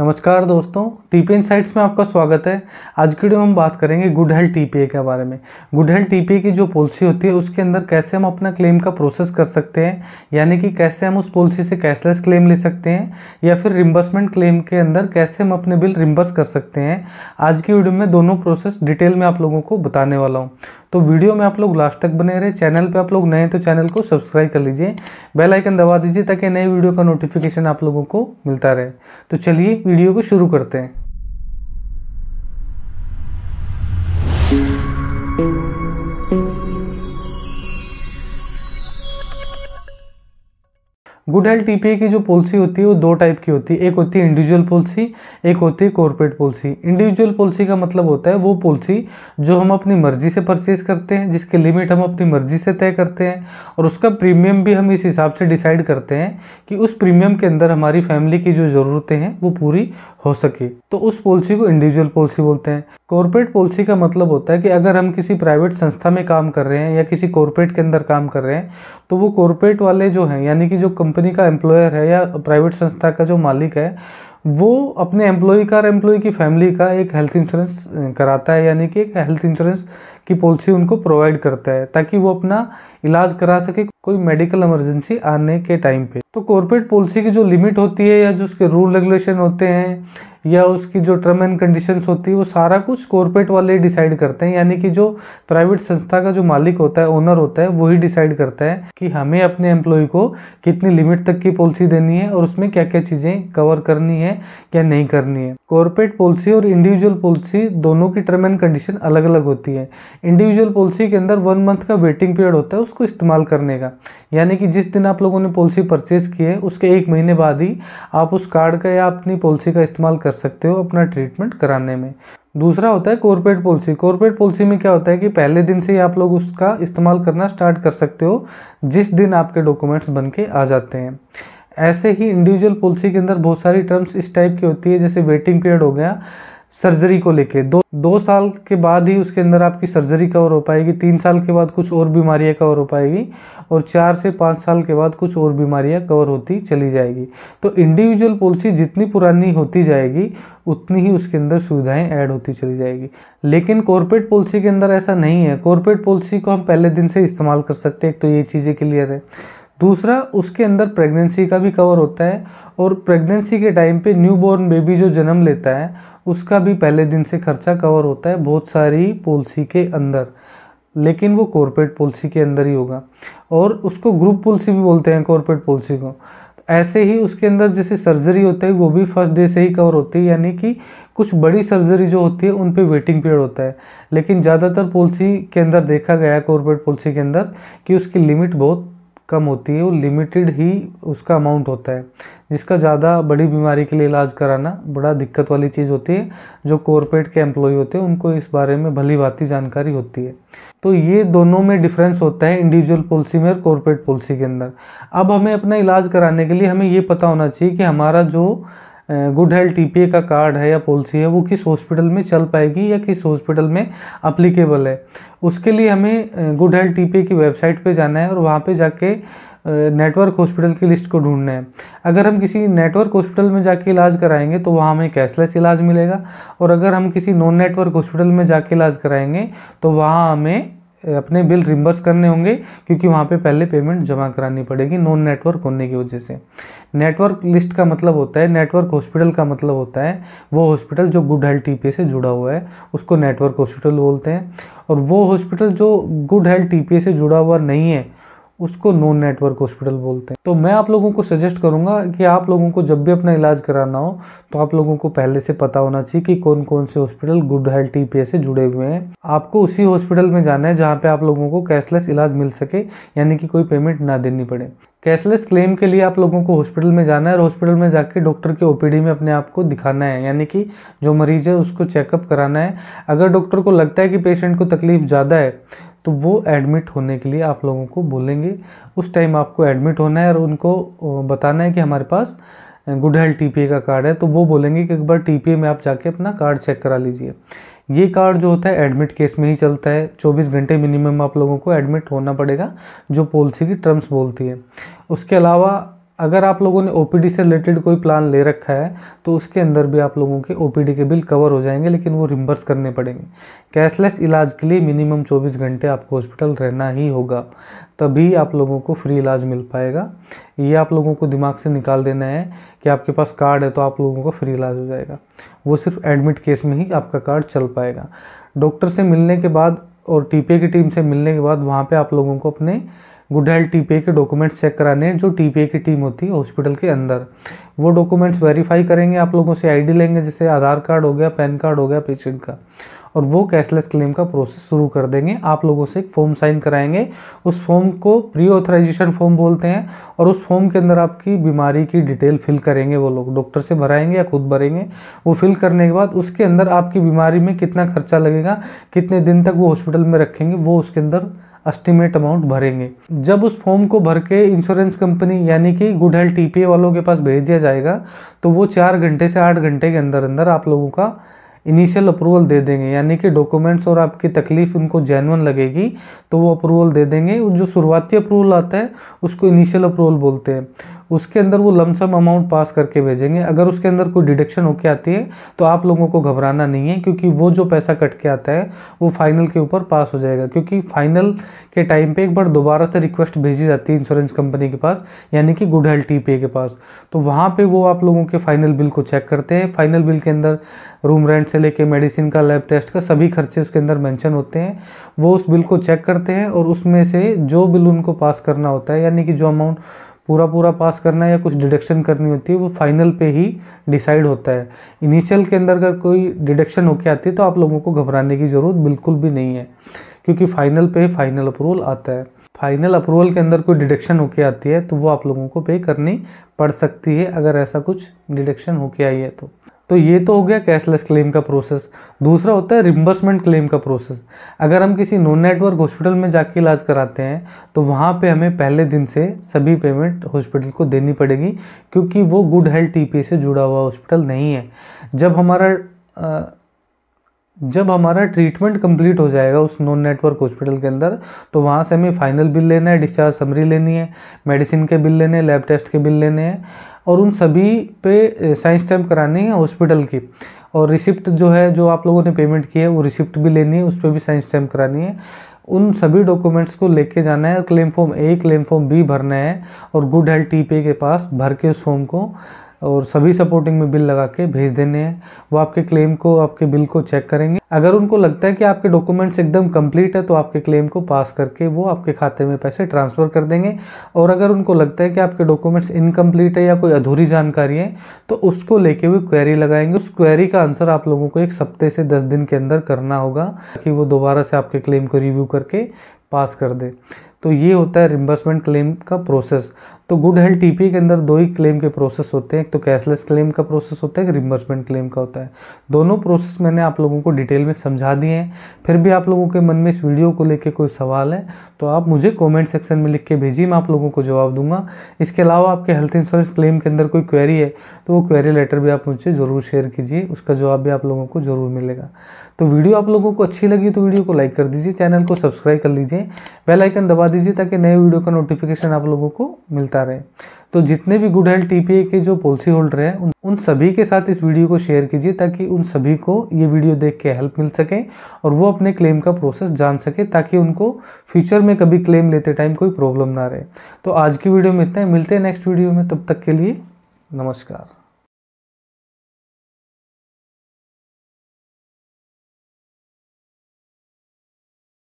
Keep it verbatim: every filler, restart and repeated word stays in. नमस्कार दोस्तों, TP insights में आपका स्वागत है। आज की वीडियो में हम बात करेंगे गुड हेल्थ टीपीए के बारे में। गुड हेल्थ टीपीए की जो पॉलिसी होती है उसके अंदर कैसे हम अपना क्लेम का प्रोसेस कर सकते हैं, यानी कि कैसे हम उस पॉलिसी से कैशलेस क्लेम ले सकते हैं या फिर रिम्बर्समेंट क्लेम के अंदर कैसे हम अपने बिल रिम्बर्स कर सकते हैं। आज की वीडियो में दोनों प्रोसेस डिटेल में आप लोगों को बताने वाला हूँ, तो वीडियो में आप लोग लास्ट तक बने रहे। चैनल पे आप लोग नए हैं तो चैनल को सब्सक्राइब कर लीजिए, बेल आइकन दबा दीजिए ताकि नई वीडियो का नोटिफिकेशन आप लोगों को मिलता रहे। तो चलिए वीडियो को शुरू करते हैं। गुड हेल्थ टीपीए की जो पॉलिसी होती है वो दो टाइप की होती है, एक होती है इंडिविजुअल पॉलिसी, एक होती है कॉर्पोरेट पॉलिसी। इंडिविजुअल पॉलिसी का मतलब होता है वो पॉलिसी जो हम अपनी मर्जी से परचेज करते हैं, जिसके लिमिट हम अपनी मर्जी से तय करते हैं और उसका प्रीमियम भी हम इस हिसाब से डिसाइड करते हैं कि उस प्रीमियम के अंदर हमारी फैमिली की जो ज़रूरतें हैं वो पूरी हो सके, तो उस पॉलिसी को इंडिविजुअल पॉलिसी बोलते हैं। कॉर्पोरेट पॉलिसी का मतलब होता है कि अगर हम किसी प्राइवेट संस्था में काम कर रहे हैं या किसी कॉर्पोरेट के अंदर काम कर रहे हैं तो वो कॉर्पोरेट वाले जो हैं, यानी कि जो कंपनी का एम्प्लॉयर है या प्राइवेट संस्था का जो मालिक है, वो अपने एम्प्लॉय का और एम्प्लॉय की फैमिली का एक हेल्थ इंश्योरेंस कराता है, यानी कि एक हेल्थ इंश्योरेंस की पॉलिसी उनको प्रोवाइड करता है ताकि वो अपना इलाज करा सके कोई मेडिकल इमरजेंसी आने के टाइम पे। तो कॉर्पोरेट पॉलिसी की जो लिमिट होती है या जो उसके रूल रेगुलेशन होते हैं या उसकी जो टर्म एंड कंडीशंस होती है वो सारा कुछ कॉर्पोरेट वाले डिसाइड करते हैं, यानी कि जो प्राइवेट संस्था का जो मालिक होता है, ओनर होता है, वही डिसाइड करता है कि हमें अपने एम्प्लॉय को कितनी लिमिट तक की पॉलिसी देनी है और उसमें क्या क्या चीज़ें कवर करनी है क्या नहीं करनी है। कॉर्पोरेट पॉलिसी और इंडिविजुअल पॉलिसी दोनों की टर्म एंड कंडीशन अलग अलग होती है। इंडिविजुअल पॉलिसी के अंदर वन मंथ का वेटिंग पीरियड होता है उसको इस्तेमाल करने का, यानी कि जिस दिन आप लोगों ने पॉलिसी परचेज की है उसके एक महीने बाद ही आप उस कार्ड का या अपनी पॉलिसी का इस्तेमाल कर सकते हो अपना ट्रीटमेंट कराने में। दूसरा होता है कॉर्पोरेट पॉलिसी। कॉर्पोरेट पॉलिसी में क्या होता है कि पहले दिन से ही आप लोग उसका इस्तेमाल करना स्टार्ट कर सकते हो जिस दिन आपके डॉक्यूमेंट्स बन के आ जाते हैं। ऐसे ही इंडिविजुअल पॉलिसी के अंदर बहुत सारी टर्म्स इस टाइप की होती है, जैसे वेटिंग पीरियड हो गया सर्जरी को लेके, दो दो साल के बाद ही उसके अंदर आपकी सर्जरी कवर हो पाएगी, तीन साल के बाद कुछ और बीमारियां कवर हो पाएगी और चार से पाँच साल के बाद कुछ और बीमारियां कवर होती चली जाएगी। तो इंडिविजुअल पॉलिसी जितनी पुरानी होती जाएगी उतनी ही उसके अंदर सुविधाएं ऐड होती चली जाएगी। लेकिन कॉर्पोरेट पॉलिसी के अंदर ऐसा नहीं है, कॉर्पोरेट पॉलिसी को हम पहले दिन से इस्तेमाल कर सकते हैं, तो ये चीज़ें क्लियर है। दूसरा, उसके अंदर प्रेगनेंसी का भी कवर होता है और प्रेगनेंसी के टाइम पे न्यूबॉर्न बेबी जो जन्म लेता है उसका भी पहले दिन से खर्चा कवर होता है बहुत सारी पॉलिसी के अंदर, लेकिन वो कॉर्पोरेट पॉलिसी के अंदर ही होगा और उसको ग्रुप पॉलिसी भी बोलते हैं कॉर्पोरेट पॉलिसी को। ऐसे ही उसके अंदर जैसे सर्जरी होता है वो भी फर्स्ट डे से ही कवर होती है, यानी कि कुछ बड़ी सर्जरी जो होती है उन पे वेटिंग पीरियड होता है। लेकिन ज़्यादातर पॉलिसी के अंदर देखा गया है कॉर्पोरेट पॉलिसी के अंदर कि उसकी लिमिट बहुत कम होती है, वो लिमिटेड ही उसका अमाउंट होता है, जिसका ज़्यादा बड़ी बीमारी के लिए इलाज कराना बड़ा दिक्कत वाली चीज़ होती है। जो कॉर्पोरेट के एम्प्लॉय होते हैं उनको इस बारे में भली भांति जानकारी होती है। तो ये दोनों में डिफरेंस होता है इंडिविजुअल पॉलिसी में और कॉर्पोरेट पॉलिसी के अंदर। अब हमें अपना इलाज कराने के लिए हमें ये पता होना चाहिए कि हमारा जो गुड हेल्थ टीपीए का कार्ड है या पॉलिसी है वो किस हॉस्पिटल में चल पाएगी या किस हॉस्पिटल में अप्लीकेबल है। उसके लिए हमें गुड हेल्थ टीपीए की वेबसाइट पे जाना है और वहाँ पे जाके नेटवर्क हॉस्पिटल की लिस्ट को ढूंढना है। अगर हम किसी नेटवर्क हॉस्पिटल में जाके इलाज कराएंगे तो वहाँ हमें कैशलेस इलाज मिलेगा और अगर हम किसी नॉन नेटवर्क हॉस्पिटल में जाके इलाज कराएंगे तो वहाँ हमें अपने बिल रिम्बर्स करने होंगे, क्योंकि वहाँ पे पहले पेमेंट जमा करानी पड़ेगी नॉन नेटवर्क होने की वजह से। नेटवर्क लिस्ट का मतलब होता है, नेटवर्क हॉस्पिटल का मतलब होता है वो हॉस्पिटल जो गुड हेल्थ टीपीए से जुड़ा हुआ है उसको नेटवर्क हॉस्पिटल बोलते हैं, और वो हॉस्पिटल जो गुड हेल्थ टीपीए से जुड़ा हुआ नहीं है उसको नॉन नेटवर्क हॉस्पिटल बोलते हैं। तो मैं आप लोगों को सजेस्ट करूंगा कि आप लोगों को जब भी अपना इलाज कराना हो तो आप लोगों को पहले से पता होना चाहिए कि कौन कौन से हॉस्पिटल गुड हेल्थ टीपीए से जुड़े हुए हैं। आपको उसी हॉस्पिटल में जाना है जहां पे आप लोगों को कैशलेस इलाज मिल सके, यानी कि कोई पेमेंट ना देनी पड़े। कैशलेस क्लेम के लिए आप लोगों को हॉस्पिटल में जाना है और हॉस्पिटल में जाके डॉक्टर के ओपीडी में अपने आप को दिखाना है, यानी कि जो मरीज़ है उसको चेकअप कराना है। अगर डॉक्टर को लगता है कि पेशेंट को तकलीफ ज़्यादा है तो वो एडमिट होने के लिए आप लोगों को बोलेंगे, उस टाइम आपको एडमिट होना है और उनको बताना है कि हमारे पास गुड हेल्थ टीपीए का कार्ड है, तो वो बोलेंगे कि एक बार टीपीए में आप जाके अपना कार्ड चेक करा लीजिए। ये कार्ड जो होता है एडमिट केस में ही चलता है, चौबीस घंटे मिनिमम आप लोगों को एडमिट होना पड़ेगा जो पॉलिसी की टर्म्स बोलती है। उसके अलावा अगर आप लोगों ने ओपीडी से रिलेटेड कोई प्लान ले रखा है तो उसके अंदर भी आप लोगों के ओपीडी के बिल कवर हो जाएंगे, लेकिन वो रिम्बर्स करने पड़ेंगे। कैशलेस इलाज के लिए मिनिमम चौबीस घंटे आपको हॉस्पिटल रहना ही होगा, तभी आप लोगों को फ्री इलाज मिल पाएगा। ये आप लोगों को दिमाग से निकाल देना है कि आपके पास कार्ड है तो आप लोगों को फ्री इलाज हो जाएगा। वो सिर्फ एडमिट केस में ही आपका कार्ड चल पाएगा। डॉक्टर से मिलने के बाद और टीपीए की टीम से मिलने के बाद वहाँ पे आप लोगों को अपने गुड हेल्थ टीपीए के डॉक्यूमेंट्स चेक कराने हैं। जो टीपीए की टीम होती है हॉस्पिटल के अंदर, वो डॉक्यूमेंट्स वेरीफाई करेंगे, आप लोगों से आईडी लेंगे, जैसे आधार कार्ड हो गया, पैन कार्ड हो गया पेशेंट का, और वो कैशलेस क्लेम का प्रोसेस शुरू कर देंगे। आप लोगों से एक फॉर्म साइन कराएंगे, उस फॉर्म को प्री ऑथराइजेशन फॉर्म बोलते हैं, और उस फॉर्म के अंदर आपकी बीमारी की डिटेल फिल करेंगे वो लोग, डॉक्टर से भराएंगे या खुद भरेंगे। वो फिल करने के बाद उसके अंदर आपकी बीमारी में कितना खर्चा लगेगा, कितने दिन तक वो हॉस्पिटल में रखेंगे, वो उसके अंदर एस्टिमेट अमाउंट भरेंगे। जब उस फॉर्म को भर के इंश्योरेंस कंपनी यानी कि गुड हेल्थ टीपीए वालों के पास भेज दिया जाएगा, तो वो चार घंटे से आठ घंटे के अंदर अंदर आप लोगों का इनिशियल अप्रूवल दे देंगे, यानी कि डॉक्यूमेंट्स और आपकी तकलीफ उनको जेन्युइन लगेगी तो वो अप्रूवल दे देंगे। जो शुरुआती अप्रूवल आता है उसको इनिशियल अप्रूवल बोलते हैं। उसके अंदर वो लमसम अमाउंट पास करके भेजेंगे। अगर उसके अंदर कोई डिडक्शन होके आती है तो आप लोगों को घबराना नहीं है, क्योंकि वो जो पैसा कट के आता है वो फाइनल के ऊपर पास हो जाएगा। क्योंकि फाइनल के टाइम पे एक बार दोबारा से रिक्वेस्ट भेजी जाती है इंश्योरेंस कंपनी के पास यानी कि गुड हेल्थ टीपीए के पास, तो वहाँ पर वो आप लोगों के फाइनल बिल को चेक करते हैं। फाइनल बिल के अंदर रूम रेंट से लेके मेडिसिन का, लैब टेस्ट का, सभी खर्चे उसके अंदर मेंशन होते हैं। वो उस बिल को चेक करते हैं और उसमें से जो बिल उनको पास करना होता है यानी कि जो अमाउंट पूरा पूरा पास करना है या कुछ डिडक्शन करनी होती है वो फाइनल पे ही डिसाइड होता है। इनिशियल के अंदर अगर कोई डिडक्शन होके आती है तो आप लोगों को घबराने की ज़रूरत बिल्कुल भी नहीं है, क्योंकि फाइनल पे फाइनल अप्रूवल आता है। फाइनल अप्रूवल के अंदर कोई डिडक्शन होके आती है तो वो आप लोगों को पे करनी पड़ सकती है, अगर ऐसा कुछ डिडक्शन होके आई है तो। तो ये तो हो गया कैशलेस क्लेम का प्रोसेस। दूसरा होता है रिम्बर्समेंट क्लेम का प्रोसेस। अगर हम किसी नॉन नेटवर्क हॉस्पिटल में जाके इलाज कराते हैं तो वहाँ पे हमें पहले दिन से सभी पेमेंट हॉस्पिटल को देनी पड़ेगी, क्योंकि वो गुड हेल्थ टीपीए से जुड़ा हुआ हॉस्पिटल नहीं है। जब हमारा आ, जब हमारा ट्रीटमेंट कंप्लीट हो जाएगा उस नॉन नेटवर्क हॉस्पिटल के अंदर, तो वहाँ से हमें फाइनल बिल लेना है, डिस्चार्ज समरी लेनी है, मेडिसिन के बिल लेने हैं, लैब टेस्ट के बिल लेने हैं, और उन सभी पे साइन स्टैम्प करानी है हॉस्पिटल की। और रिसिप्ट जो है, जो आप लोगों ने पेमेंट की है वो रिसिप्ट भी लेनी है, उस पर भी साइन स्टैम्प करानी है। उन सभी डॉक्यूमेंट्स को लेके जाना है, claim form A, claim form B भरना है, और गुड हेल्थ टीपीए के पास भर के उस फॉर्म को और सभी सपोर्टिंग में बिल लगा के भेज देने हैं। वो आपके क्लेम को, आपके बिल को चेक करेंगे। अगर उनको लगता है कि आपके डॉक्यूमेंट्स एकदम कंप्लीट है तो आपके क्लेम को पास करके वो आपके खाते में पैसे ट्रांसफ़र कर देंगे, और अगर उनको लगता है कि आपके डॉक्यूमेंट्स इनकम्प्लीट है या कोई अधूरी जानकारी है तो उसको लेके वो क्वेरी लगाएंगे। उस क्वेरी का आंसर आप लोगों को एक सप्ते से दस दिन के अंदर करना होगा, ताकि वो दोबारा से आपके क्लेम को रिव्यू करके पास कर दे। तो ये होता है रिम्बर्समेंट क्लेम का प्रोसेस। तो गुड हेल्थ टीपीए के अंदर दो ही क्लेम के प्रोसेस होते हैं, एक तो कैशलेस क्लेम का प्रोसेस होता है, एक रिम्बर्समेंट क्लेम का होता है। दोनों प्रोसेस मैंने आप लोगों को डिटेल में समझा दिए हैं। फिर भी आप लोगों के मन में इस वीडियो को लेके कोई सवाल है तो आप मुझे कॉमेंट सेक्शन में लिख के भेजिए, मैं आप लोगों को जवाब दूंगा। इसके अलावा आपके हेल्थ इंश्योरेंस क्लेम के अंदर कोई क्वेरी है तो वो क्वेरी लेटर भी आप मुझे ज़रूर शेयर कीजिए, उसका जवाब भी आप लोगों को ज़रूर मिलेगा। तो वीडियो आप लोगों को अच्छी लगी तो वीडियो को लाइक कर दीजिए, चैनल को सब्सक्राइब कर लीजिए, बेल आइकन दबा दीजिए ताकि नए वीडियो का नोटिफिकेशन आप लोगों को मिलता रहे। तो जितने भी गुड हेल्थ टीपीए के जो पॉलिसी होल्डर हैं उन, उन सभी के साथ इस वीडियो को शेयर कीजिए, ताकि उन सभी को ये वीडियो देख के हेल्प मिल सके और वो अपने क्लेम का प्रोसेस जान सके, ताकि उनको फ्यूचर में कभी क्लेम लेते टाइम कोई प्रॉब्लम ना रहे। तो आज की वीडियो में इतना ही, मिलते हैं नेक्स्ट वीडियो में, तब तक के लिए नमस्कार।